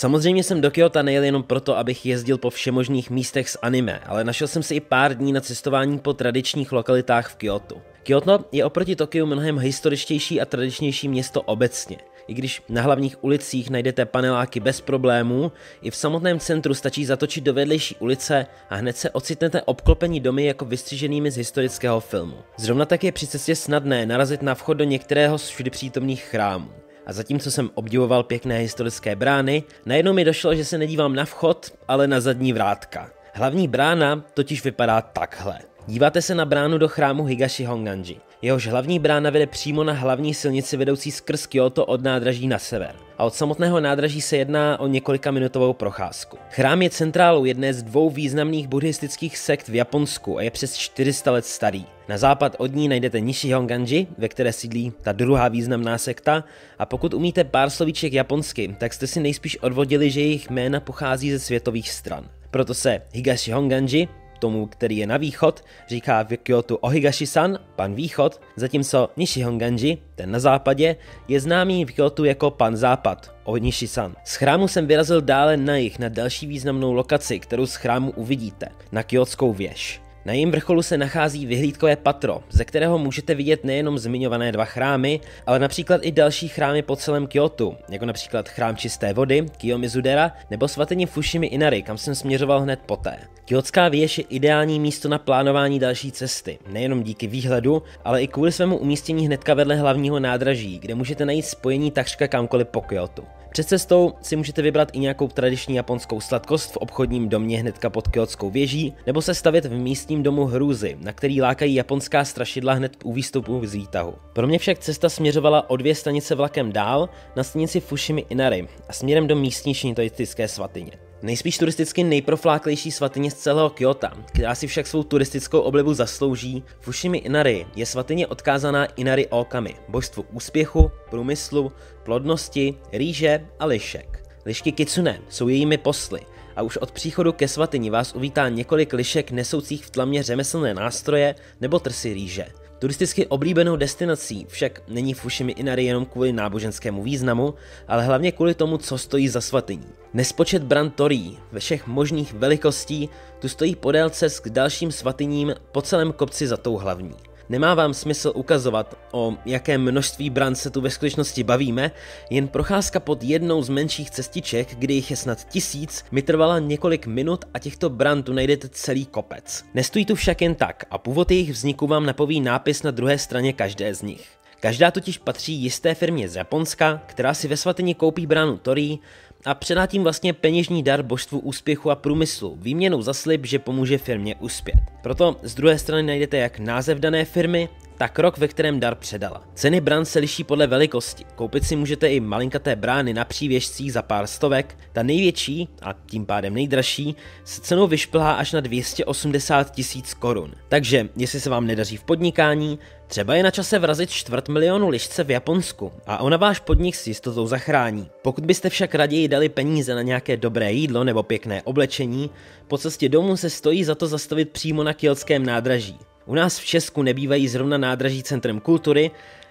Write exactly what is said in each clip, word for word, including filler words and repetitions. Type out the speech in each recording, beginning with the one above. Samozřejmě jsem do Kjóta nejel jenom proto, abych jezdil po všemožných místech s anime, ale našel jsem si i pár dní na cestování po tradičních lokalitách v Kjótu. Kjóto je oproti Tokiu mnohem historičtější a tradičnější město obecně. I když na hlavních ulicích najdete paneláky bez problémů, i v samotném centru stačí zatočit do vedlejší ulice a hned se ocitnete obklopení domy jako vystřiženými z historického filmu. Zrovna tak je při cestě snadné narazit na vchod do některého z všudy přítomných chrámů. A zatímco jsem obdivoval pěkné historické brány, najednou mi došlo, že se nedívám na vchod, ale na zadní vrátka. Hlavní brána totiž vypadá takhle. Díváte se na bránu do chrámu Higashi Honganji. Jehož hlavní brána vede přímo na hlavní silnici vedoucí skrz Kyoto od nádraží na sever. A od samotného nádraží se jedná o několika minutovou procházku. Chrám je centrálou jedné z dvou významných buddhistických sekt v Japonsku a je přes čtyři sta let starý. Na západ od ní najdete Nishihonganji, ve které sídlí ta druhá významná sekta, a pokud umíte pár slovíček japonsky, tak jste si nejspíš odvodili, že jejich jména pochází ze světových stran. Proto se Higashi Honganji, tomu, který je na východ, říká v Kyotu Ohigashi-san, pan východ, zatímco Nishihonganji, ten na západě, je známý v Kyotu jako pan západ, Ohigashi-san. Z chrámu jsem vyrazil dále na jih na další významnou lokaci, kterou z chrámu uvidíte, na Kyotskou věž. Na jejím vrcholu se nachází vyhlídkové patro, ze kterého můžete vidět nejenom zmiňované dva chrámy, ale například i další chrámy po celém Kyotu, jako například chrám čisté vody, Kyomizudera, nebo svatyně Fushimi Inari, kam jsem směřoval hned poté. Kyotská věž je ideální místo na plánování další cesty, nejenom díky výhledu, ale i kvůli svému umístění hnedka vedle hlavního nádraží, kde můžete najít spojení takřka kamkoliv po Kyotu. Před cestou si můžete vybrat i nějakou tradiční japonskou sladkost v obchodním domě hnedka pod Kyotskou věží, nebo se stavit v místním domu hrůzy, na který lákají japonská strašidla hned u výstupu z výtahu. Pro mě však cesta směřovala o dvě stanice vlakem dál na stanici Fushimi Inari a směrem do místní šintoistické svatyně. Nejspíš turisticky nejprofláklejší svatyně z celého Kjóta, která si však svou turistickou oblibu zaslouží, Fushimi Inari je svatyně odkázaná Inari Okami, božstvu úspěchu, průmyslu, plodnosti, rýže a lišek. Lišky Kitsune jsou jejími posly a už od příchodu ke svatyni vás uvítá několik lišek nesoucích v tlamě řemeslné nástroje nebo trsy rýže. Turisticky oblíbenou destinací však není Fushimi Inari jenom kvůli náboženskému významu, ale hlavně kvůli tomu, co stojí za svatyní. Nespočet bran Torii ve všech možných velikostí tu stojí podél cest k dalším svatyním po celém kopci za tou hlavní. Nemá vám smysl ukazovat, o jaké množství bran se tu ve skutečnosti bavíme, jen procházka pod jednou z menších cestiček, kde jich je snad tisíc, mi trvala několik minut a těchto bran tu najdete celý kopec. Nestojí tu však jen tak a původ jejich vzniku vám napoví nápis na druhé straně každé z nich. Každá totiž patří jisté firmě z Japonska, která si ve svatyni koupí bránu Torii a předá tím vlastně peněžní dar božstvu úspěchu a průmyslu, výměnou za slib, že pomůže firmě uspět. Proto z druhé strany najdete jak název dané firmy, tak rok, ve kterém dar předala. Ceny bran se liší podle velikosti, koupit si můžete i malinkaté brány na přívěšcích za pár stovek, ta největší a tím pádem nejdražší se cenou vyšplhá až na dvě stě osmdesát tisíc korun. Takže jestli se vám nedaří v podnikání, třeba je na čase vrazit čtvrt milionu lišce v Japonsku a ona váš podnik s jistotou zachrání. Pokud byste však raději dali peníze na nějaké dobré jídlo nebo pěkné oblečení, po cestě domů se stojí za to zastavit přímo na Kjótském nádraží. U nás v Česku nebývají zrovna nádraží centrem kultury,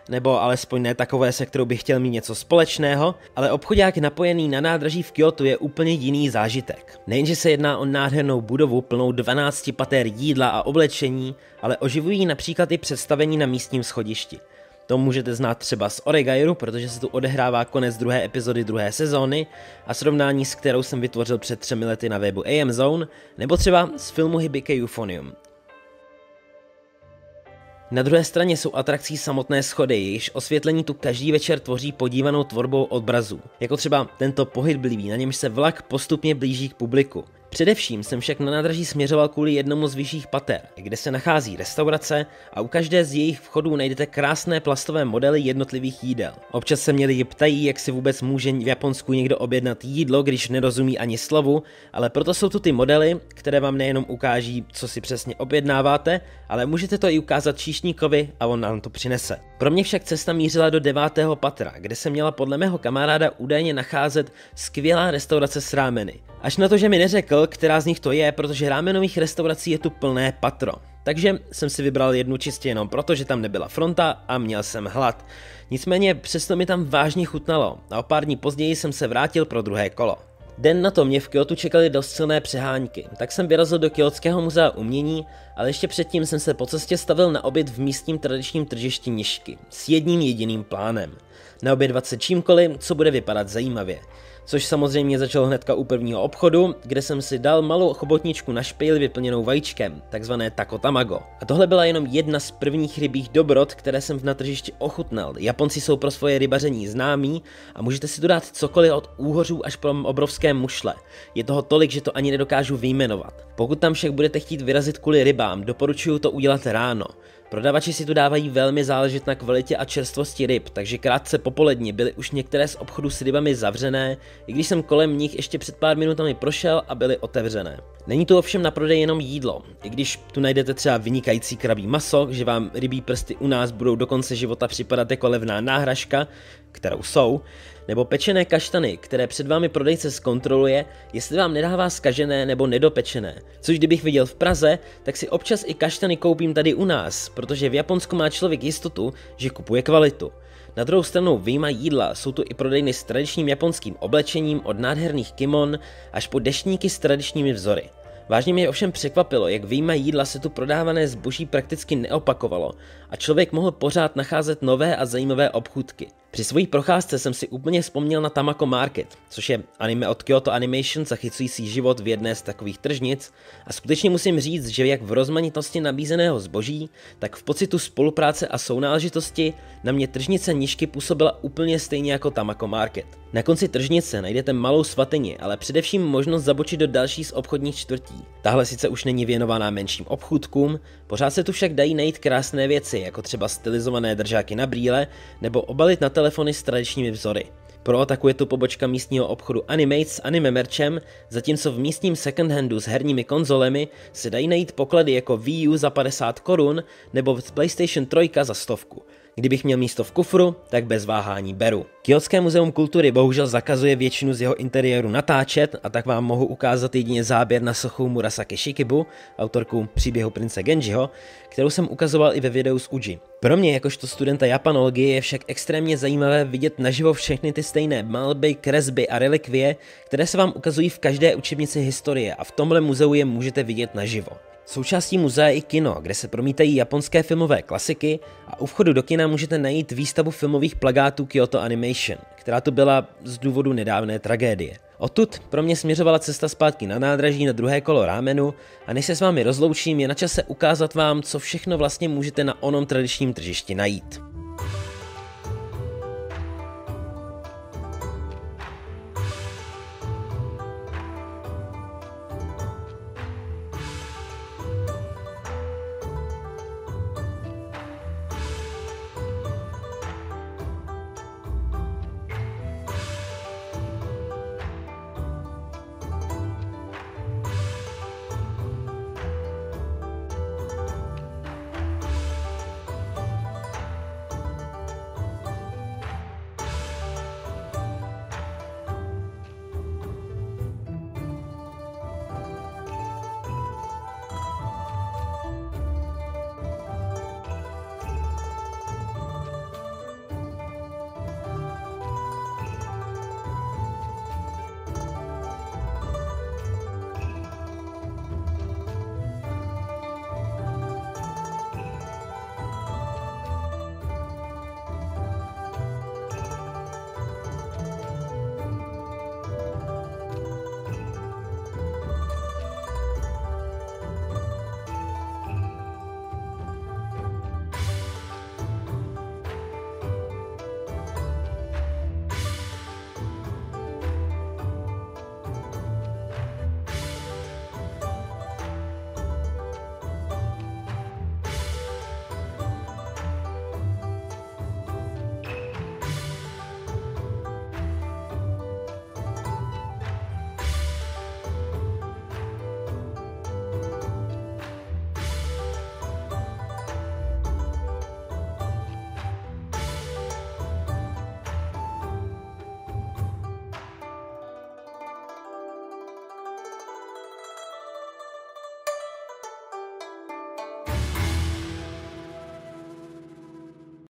nebo alespoň ne takové, se kterou bych chtěl mít něco společného, ale obchodák napojený na nádraží v Kyotu je úplně jiný zážitek. Nejenže se jedná o nádhernou budovu plnou dvanácti pater jídla a oblečení, ale oživují například i představení na místním schodišti. To můžete znát třeba z Oregairu, protože se tu odehrává konec druhé epizody druhé sezóny a srovnání, s kterou jsem vytvořil před třemi lety na webu A M Zone, nebo třeba z filmu Hibike Euphonium. Na druhé straně jsou atrakcí samotné schody, jejichž osvětlení tu každý večer tvoří podívanou tvorbou odrazů, jako třeba tento pohyblivý, na němž se vlak postupně blíží k publiku. Především jsem však na nádraží směřoval kvůli jednomu z vyšších pater, kde se nachází restaurace a u každé z jejich vchodů najdete krásné plastové modely jednotlivých jídel. Občas se mě lidi ptají, jak si vůbec může v Japonsku někdo objednat jídlo, když nerozumí ani slovu, ale proto jsou tu ty modely, které vám nejenom ukáží, co si přesně objednáváte, ale můžete to i ukázat číšníkovi a on nám to přinese. Pro mě však cesta mířila do devátého patra, kde se měla podle mého kamaráda údajně nacházet skvělá restaurace s rámeny. Až na to, že mi neřekl, která z nich to je, protože rámenových restaurací je tu plné patro. Takže jsem si vybral jednu čistě jenom proto, že tam nebyla fronta a měl jsem hlad. Nicméně přesto mi tam vážně chutnalo a o pár dní později jsem se vrátil pro druhé kolo. Den na to mě v Kyotu čekaly dost silné přehánky, tak jsem vyrazil do Kjótského muzea umění, ale ještě předtím jsem se po cestě stavil na oběd v místním tradičním tržišti Nishiki s jedním jediným plánem. Na obědvat se čímkoliv, co bude vypadat zajímavě. Což samozřejmě začalo hnedka u prvního obchodu, kde jsem si dal malou chobotničku na špejli vyplněnou vajíčkem, takzvané takotamago. A tohle byla jenom jedna z prvních rybích dobrot, které jsem na tržišti ochutnal. Japonci jsou pro svoje rybaření známí a můžete si dodat cokoliv od úhořů až po obrovské mušle. Je toho tolik, že to ani nedokážu vyjmenovat. Pokud tam však budete chtít vyrazit kvůli rybám, doporučuju to udělat ráno. Prodavači si tu dávají velmi záležet na kvalitě a čerstvosti ryb, takže krátce popolední byly už některé z obchodů s rybami zavřené, i když jsem kolem nich ještě před pár minutami prošel a byly otevřené. Není tu ovšem na prodej jenom jídlo, i když tu najdete třeba vynikající krabí maso, že vám rybí prsty u nás budou do konce života připadat jako levná náhražka, kterou jsou, nebo pečené kaštany, které před vámi prodejce zkontroluje, jestli vám nedává zkažené nebo nedopečené. Což kdybych viděl v Praze, tak si občas i kaštany koupím tady u nás, protože v Japonsku má člověk jistotu, že kupuje kvalitu. Na druhou stranu vyjma jídla jsou tu i prodejny s tradičním japonským oblečením od nádherných kimon až po deštníky s tradičními vzory. Vážně mě ovšem překvapilo, jak vyjma jídla se tu prodávané zboží prakticky neopakovalo a člověk mohl pořád nacházet nové a zajímavé obchůdky. Při své procházce jsem si úplně vzpomněl na Tamako Market, což je anime od Kyoto Animation zachycující život v jedné z takových tržnic, a skutečně musím říct, že jak v rozmanitosti nabízeného zboží, tak v pocitu spolupráce a sounáležitosti na mě tržnice Nishiki působila úplně stejně jako Tamako Market. Na konci tržnice najdete malou svatyni, ale především možnost zabočit do další z obchodních čtvrtí. Tahle sice už není věnovaná menším obchůdkům, pořád se tu však dají najít krásné věci, jako třeba stylizované držáky na brýle nebo obalit na telefony s tradičními vzory. Prootakuje tu pobočka místního obchodu Animate s anime merchem, zatímco v místním secondhandu s herními konzolemi se dají najít poklady jako Wii U za padesát korun nebo PlayStation tři za stovku. Kdybych měl místo v kufru, tak bez váhání beru. Kjótské muzeum kultury bohužel zakazuje většinu z jeho interiéru natáčet, a tak vám mohu ukázat jedině záběr na sochu Murasaki Shikibu, autorku Příběhu prince Genjiho, kterou jsem ukazoval i ve videu z Uji. Pro mě jakožto studenta japanologie je však extrémně zajímavé vidět naživo všechny ty stejné malby, kresby a relikvie, které se vám ukazují v každé učebnici historie, a v tomhle muzeu je můžete vidět naživo. Součástí muzea je i kino, kde se promítají japonské filmové klasiky, a u vchodu do kina můžete najít výstavu filmových plakátů Kyoto Animation, která tu byla z důvodu nedávné tragédie. Odtud pro mě směřovala cesta zpátky na nádraží na druhé kolo rámenu, a než se s vámi rozloučím, je na čase ukázat vám, co všechno vlastně můžete na onom tradičním tržišti najít.